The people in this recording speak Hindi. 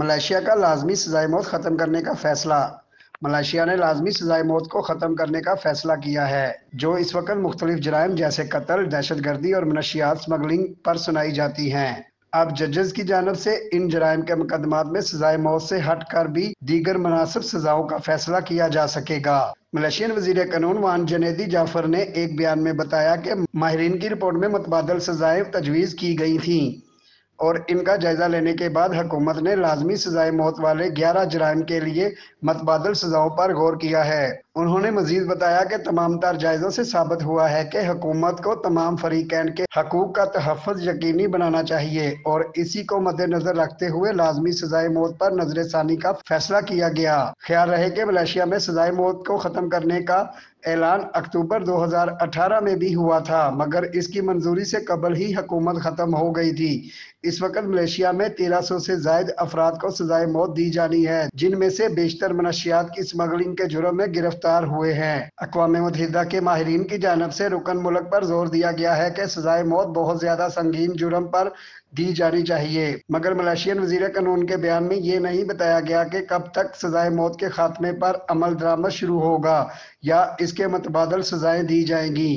मलेशिया का लाजमी सजाए मौत ख़त्म करने का फ़ैसला। मलेशिया ने लाजमी सजाए मौत को ख़त्म करने का फ़ैसला किया है, जो इस वक्त मुख्तलिफ़ जराइम जैसे कत्ल, दहशतगर्दी और मनशियात स्मगलिंग पर सुनाई जाती हैं। अब जजेस की जानब से इन जराइम के मुकदमात में सजाए मौत से हट कर भी दीगर मुनासिब सजाओं का फैसला किया जा सकेगा। मलेशियन वजीर कानून वान जुनैदी जाफर ने एक बयान में बताया कि माहरीन की रिपोर्ट में मुतबादल सजाएं तजवीज़ की गई थीं और इनका जायजा लेने के बाद हुकूमत ने लाजमी सजाए मौत वाले 11 जराइम के लिए मतबादल सजाओं पर गौर किया है। उन्होंने मजीद बताया कि तमाम तार जायजों से साबित हुआ है कि हुकूमत को तमाम फरीकैन के हकूक का तहफ़्फ़ुज़ यकीनी बनाना चाहिए और इसी को मद्देनजर रखते हुए लाजमी सजाए मौत पर नजर सानी का फैसला किया गया। ख्याल रहे कि मलेशिया में सजाए मौत को ख़त्म करने का ऐलान अक्टूबर 2018 में भी हुआ था, मगर इसकी मंजूरी से कबल ही हुकूमत ख़त्म हो गई थी। इस वक्त मलेशिया में 1300 से जायद अफराद को सजाए मौत दी जानी है, जिनमें से बेशतर मनशियात की स्मगलिंग के जुर्म में गिरफ्तार हुए हैं। अक़वाम मुत्तहिदा के माहिरीन की जानब से रुकन मुल्क पर जोर दिया गया है कि सजाए मौत बहुत ज्यादा संगीन जुर्म पर दी जानी चाहिए, मगर मलेशियन वजीर कानून के बयान में ये नहीं बताया गया कि कब तक सजाए मौत के खात्मे पर अमल दरामद शुरू होगा या इसके मतबादल सजाएं दी जाएंगी।